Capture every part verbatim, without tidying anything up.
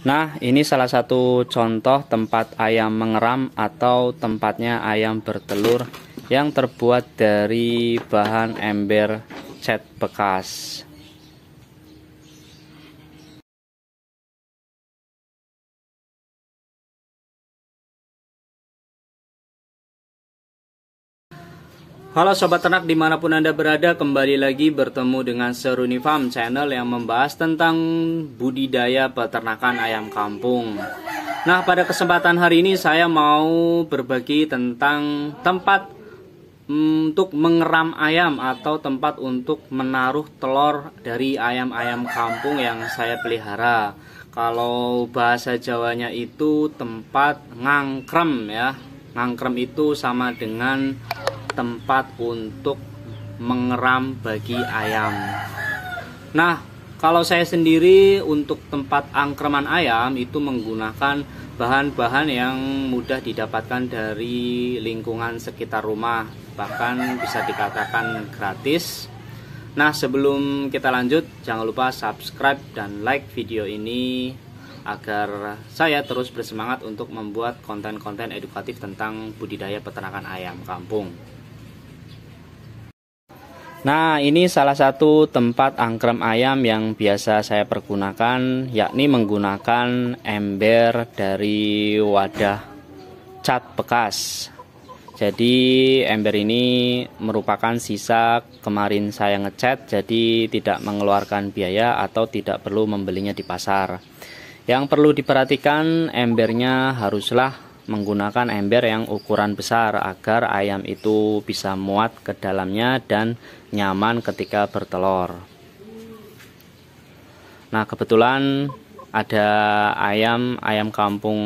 Nah, ini salah satu contoh tempat ayam mengeram atau tempatnya ayam bertelur yang terbuat dari bahan ember cat bekas. Halo sobat ternak dimanapun Anda berada, kembali lagi bertemu dengan Seruni Farm Channel yang membahas tentang budidaya peternakan ayam kampung. Nah, pada kesempatan hari ini saya mau berbagi tentang tempat untuk mengeram ayam atau tempat untuk menaruh telur dari ayam-ayam kampung yang saya pelihara. Kalau bahasa Jawanya itu tempat ngangkrem ya. Ngangkrem itu sama dengan tempat untuk mengeram bagi ayam. Nah, kalau saya sendiri untuk tempat angkreman ayam itu menggunakan bahan-bahan yang mudah didapatkan dari lingkungan sekitar rumah, bahkan bisa dikatakan gratis. Nah, sebelum kita lanjut, jangan lupa subscribe dan like video ini agar saya terus bersemangat untuk membuat konten-konten edukatif tentang budidaya peternakan ayam kampung. Nah, ini salah satu tempat angkrem ayam yang biasa saya pergunakan, yakni menggunakan ember dari wadah cat bekas. Jadi ember ini merupakan sisa kemarin saya ngecat, jadi tidak mengeluarkan biaya atau tidak perlu membelinya di pasar. Yang perlu diperhatikan, embernya haruslah menggunakan ember yang ukuran besar agar ayam itu bisa muat ke dalamnya dan nyaman ketika bertelur. Nah, kebetulan ada ayam ayam kampung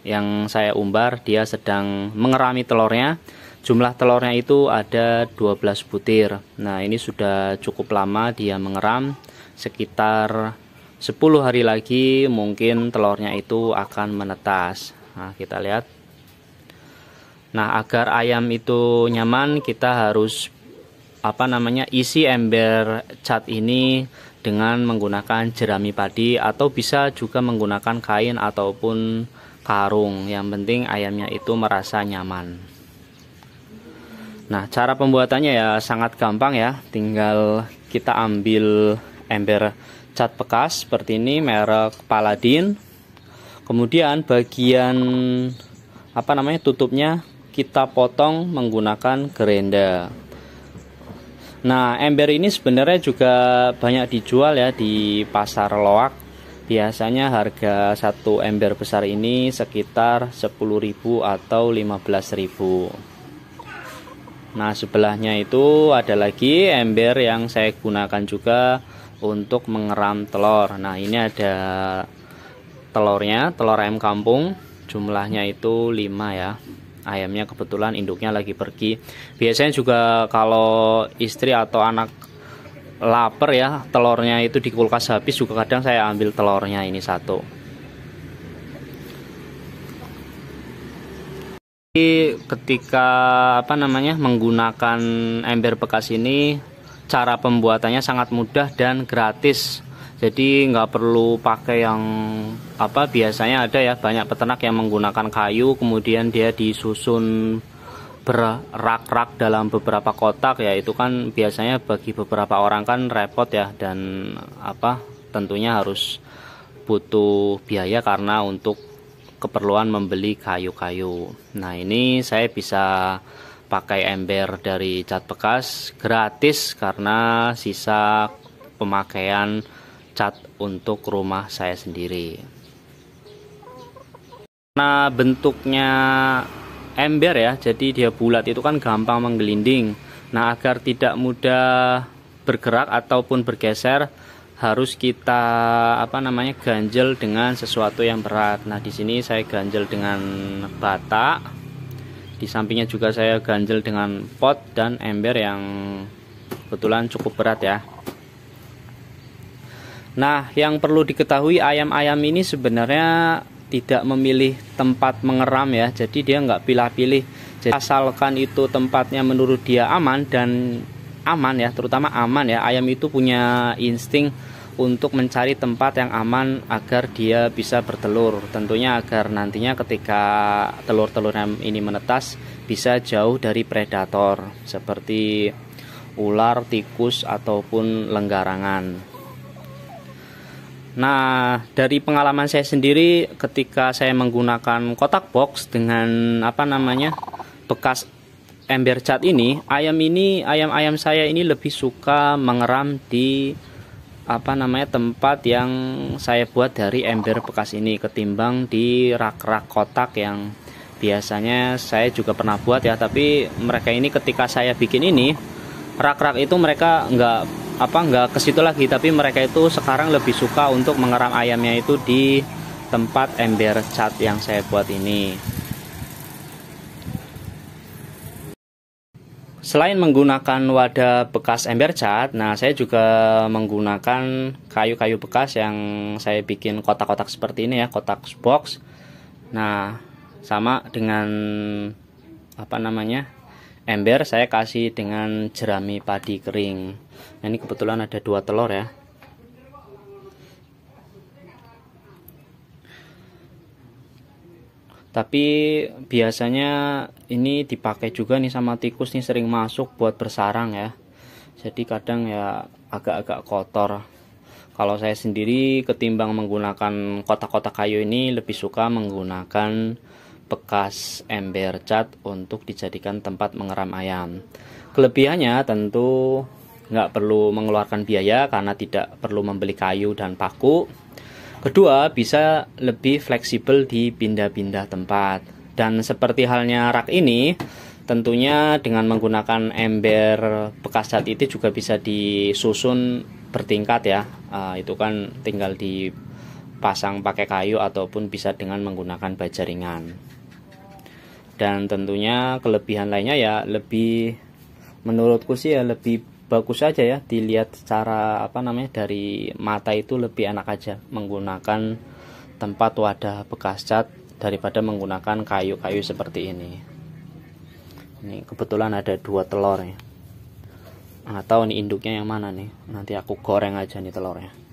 yang saya umbar, dia sedang mengerami telurnya. Jumlah telurnya itu ada dua belas butir. Nah, ini sudah cukup lama dia mengeram, sekitar sepuluh hari lagi mungkin telurnya itu akan menetas. Nah, kita lihat. Nah, agar ayam itu nyaman, kita harus apa namanya isi ember cat ini dengan menggunakan jerami padi atau bisa juga menggunakan kain ataupun karung. Yang penting ayamnya itu merasa nyaman. Nah, cara pembuatannya ya sangat gampang ya. Tinggal kita ambil ember cat bekas seperti ini merek Paladin. Kemudian bagian apa namanya tutupnya kita potong menggunakan gerenda. Nah, ember ini sebenarnya juga banyak dijual ya di pasar loak. Biasanya harga satu ember besar ini sekitar sepuluh ribu atau lima belas ribu. Nah, sebelahnya itu ada lagi ember yang saya gunakan juga untuk mengeram telur. Nah, ini ada telurnya, telur ayam kampung, jumlahnya itu lima ya. Ayamnya kebetulan induknya lagi pergi. Biasanya juga kalau istri atau anak lapar ya, telurnya itu di kulkas habis, juga kadang saya ambil telurnya ini satu. Jadi ketika apa namanya menggunakan ember bekas ini, cara pembuatannya sangat mudah dan gratis. Jadi nggak perlu pakai yang apa biasanya ada ya, banyak peternak yang menggunakan kayu kemudian dia disusun berrak-rak dalam beberapa kotak ya, itu kan biasanya bagi beberapa orang kan repot ya, dan apa tentunya harus butuh biaya karena untuk keperluan membeli kayu-kayu. Nah, ini saya bisa pakai ember dari cat bekas gratis karena sisa pemakaian cat untuk rumah saya sendiri. Nah, bentuknya ember ya, jadi dia bulat itu kan gampang menggelinding. Nah, agar tidak mudah bergerak ataupun bergeser, harus kita apa namanya ganjel dengan sesuatu yang berat. Nah, di sini saya ganjel dengan bata. Di sampingnya juga saya ganjel dengan pot dan ember yang kebetulan cukup berat ya. Nah, yang perlu diketahui, ayam-ayam ini sebenarnya tidak memilih tempat mengeram ya, jadi dia nggak pilih-pilih. Jadi asalkan itu tempatnya menurut dia aman dan aman ya, terutama aman ya. Ayam itu punya insting untuk mencari tempat yang aman agar dia bisa bertelur, tentunya agar nantinya ketika telur-telur ini menetas bisa jauh dari predator seperti ular, tikus, ataupun lenggarangan. Nah, dari pengalaman saya sendiri ketika saya menggunakan kotak box dengan apa namanya bekas ember cat ini, ayam ini ayam-ayam saya ini lebih suka mengeram di apa namanya tempat yang saya buat dari ember bekas ini ketimbang di rak-rak kotak yang biasanya saya juga pernah buat ya. Tapi mereka ini ketika saya bikin ini rak-rak itu mereka nggak apa nggak ke situ lagi, tapi mereka itu sekarang lebih suka untuk mengeram ayamnya itu di tempat ember cat yang saya buat ini. Selain menggunakan wadah bekas ember cat, nah saya juga menggunakan kayu-kayu bekas yang saya bikin kotak-kotak seperti ini ya, kotak box. Nah, sama dengan apa namanya ember, saya kasih dengan jerami padi kering. Nah, ini kebetulan ada dua telur ya. Tapi biasanya ini dipakai juga nih sama tikus nih, sering masuk buat bersarang ya. Jadi kadang ya agak-agak kotor. Kalau saya sendiri ketimbang menggunakan kotak-kotak kayu ini lebih suka menggunakan bekas ember cat untuk dijadikan tempat mengeram ayam. Kelebihannya tentu nggak perlu mengeluarkan biaya karena tidak perlu membeli kayu dan paku. Kedua, bisa lebih fleksibel di pindah-pindah tempat. Dan seperti halnya rak ini, tentunya dengan menggunakan ember bekas cat itu juga bisa disusun bertingkat ya. Uh, itu kan tinggal dipasang pakai kayu ataupun bisa dengan menggunakan baja ringan. Dan tentunya kelebihan lainnya ya lebih, menurutku sih ya lebih bagus aja ya, dilihat secara apa namanya dari mata itu lebih enak aja menggunakan tempat wadah bekas cat daripada menggunakan kayu-kayu seperti ini. Ini kebetulan ada dua telur ya. Atau ini induknya yang mana nih? Nanti aku goreng aja nih telurnya.